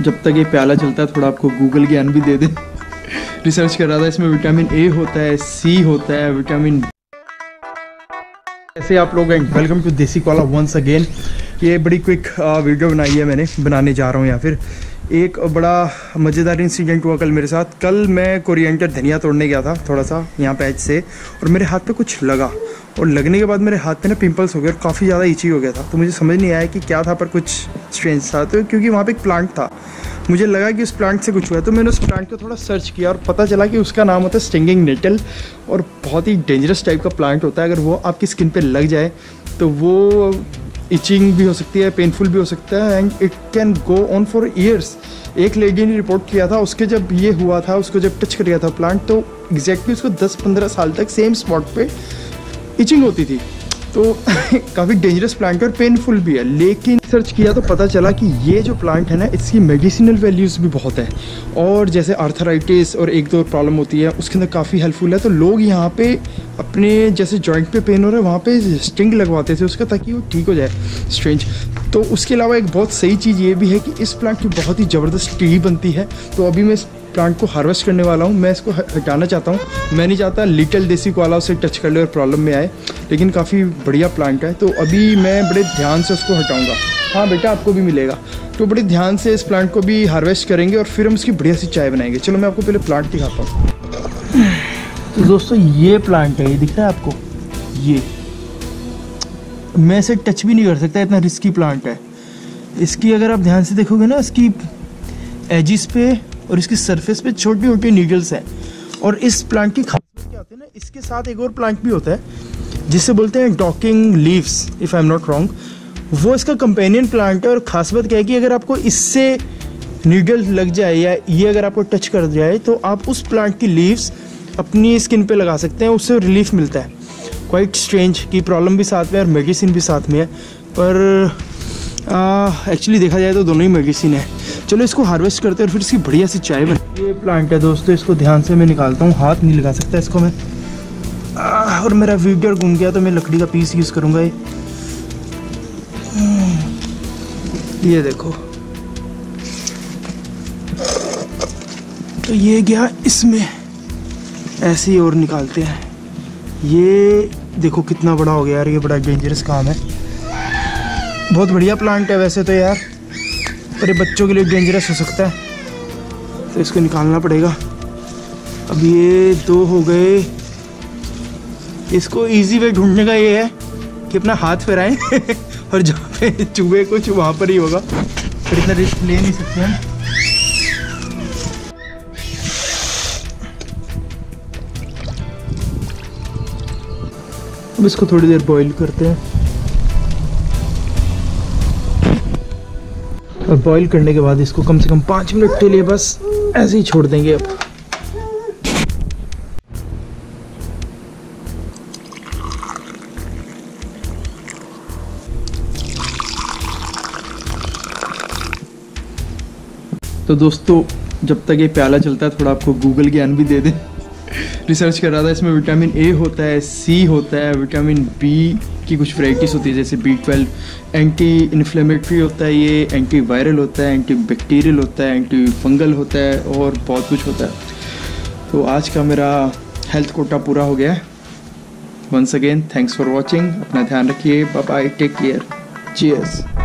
जब तक ये प्याला चलता है थोड़ा आपको गूगल ज्ञान भी दे दें। रिसर्च कर रहा था, इसमें विटामिन ए होता है, सी होता है, विटामिन। ऐसे आप लोग and welcome to desi cola once again. ये बड़ी क्विक वीडियो बनाई है मैंने, बनाने जा रहा हूँ। या फिर एक बड़ा मज़ेदार इंसिडेंट हुआ कल मेरे साथ। कल मैं कोरिएंडर धनिया तोड़ने गया था थोड़ा सा यहाँ पैच से, और मेरे हाथ पे कुछ लगा, और लगने के बाद मेरे हाथ पे ना पिंपल्स हो गए और काफ़ी ज़्यादा इची हो गया था। तो मुझे समझ नहीं आया कि क्या था, पर कुछ स्ट्रेंज था। तो क्योंकि वहाँ पे एक प्लांट था, मुझे लगा कि उस प्लांट से कुछ हुआ, तो मैंने उस प्लांट को थोड़ा सर्च किया और पता चला कि उसका नाम होता है स्टिंगिंग नेटल, और बहुत ही डेंजरस टाइप का प्लांट होता है। अगर वो आपकी स्किन पर लग जाए तो वो इचिंग भी हो सकती है, पेनफुल भी हो सकता है, and it can go on for years. एक लेडी ने रिपोर्ट किया था, उसके जब ये हुआ था, उसको जब टच कर गया था प्लांट, तो एग्जैक्टली उसको 10-15 साल तक सेम स्पॉट पे इचिंग होती थी। तो काफ़ी डेंजरस प्लांट है और पेनफुल भी है। लेकिन सर्च किया तो पता चला कि ये जो प्लांट है ना, इसकी मेडिसिनल वैल्यूज़ भी बहुत है, और जैसे आर्थराइटिस और एक दो प्रॉब्लम होती है उसके अंदर काफ़ी हेल्पफुल है। तो लोग यहाँ पे अपने जैसे जॉइंट पे पेन हो रहा है वहाँ पे स्टिंग लगवाते थे उसका, ताकि वो ठीक हो जाए स्ट्रेंज। तो उसके अलावा एक बहुत सही चीज़ ये भी है कि इस प्लांट की बहुत ही ज़बरदस्त टी बनती है। तो अभी मैं इस प्लांट को हार्वेस्ट करने वाला हूँ। मैं इसको हटाना चाहता हूँ, मैं नहीं चाहता लिटिल देसी कोआला उसे टच कर ले और प्रॉब्लम में आए, लेकिन काफ़ी बढ़िया प्लांट है। तो अभी मैं बड़े ध्यान से उसको हटाऊँगा। हाँ बेटा, आपको भी मिलेगा। तो बड़े ध्यान से इस प्लांट को भी हार्वेस्ट करेंगे और फिर हम इसकी बढ़िया सी चाय बनाएंगे। चलो मैं आपको पहले प्लांट दिखाता हूँ। तो दोस्तों ये प्लांट है, ये दिख रहा है आपको। ये मैं इसे टच भी नहीं कर सकता, इतना रिस्की प्लांट है। इसकी अगर आप ध्यान से देखोगे ना, इसकी एजिस पे और इसकी सरफेस पे छोटी छोटी नीडल्स हैं। और इस प्लांट की खासियत क्या होती है ना, इसके साथ एक और प्लांट भी होता है जिसे बोलते हैं docking leaves, if I am not wrong. वो इसका कंपेनियन प्लांट है, और खासबात क्या है कि अगर आपको इससे नीडल लग जाए या ये अगर आपको टच कर जाए, तो आप उस प्लांट की लीव्स अपनी स्किन पे लगा सकते हैं, उससे रिलीफ मिलता है। क्वाइट स्ट्रेंज की प्रॉब्लम भी साथ में है और मेडिसिन भी साथ में है, पर एक्चुअली देखा जाए तो दोनों ही मेडिसिन है। चलो इसको हार्वेस्ट करते हैं और फिर इसकी बढ़िया सी चाय बन। ये प्लांट है दोस्तों, इसको ध्यान से मैं निकालता हूँ, हाथ नहीं लगा सकता इसको मैं। और मेरा वीडियो घूम गया तो मैं लकड़ी का पीस यूज़ करूँगा। ये देखो, तो ये गया इसमें, ऐसे ही और निकालते हैं। ये देखो कितना बड़ा हो गया यार, ये बड़ा डेंजरस काम है। बहुत बढ़िया प्लांट है वैसे तो यार, पर ये बच्चों के लिए डेंजरस हो सकता है, तो इसको निकालना पड़ेगा। अब ये दो हो गए। इसको इजी वे ढूंढने का ये है कि अपना हाथ फैलाएं और जहाँ पे चुभे कुछ वहाँ पर ही होगा, फिर इतना रिस्क ले नहीं सकते हैं। अब इसको थोड़ी देर बॉईल करते हैं, और बॉईल करने के बाद इसको कम से कम 5 मिनट के लिए बस ऐसे ही छोड़ देंगे। अब तो दोस्तों जब तक ये प्याला चलता है थोड़ा आपको गूगल ज्ञान भी दे दें। रिसर्च कर रहा था, इसमें विटामिन ए होता है, सी होता है, विटामिन बी की कुछ वैराइटीज़ होती है जैसे B12। एंटी इन्फ्लेमेटरी होता है ये, एंटी वायरल होता है, एंटी बैक्टीरियल होता है, एंटी फंगल होता है, और बहुत कुछ होता है। तो आज का मेरा हेल्थ कोटा पूरा हो गया है। Once again thanks for watching. अपना ध्यान रखिए, bye bye, take care, cheers.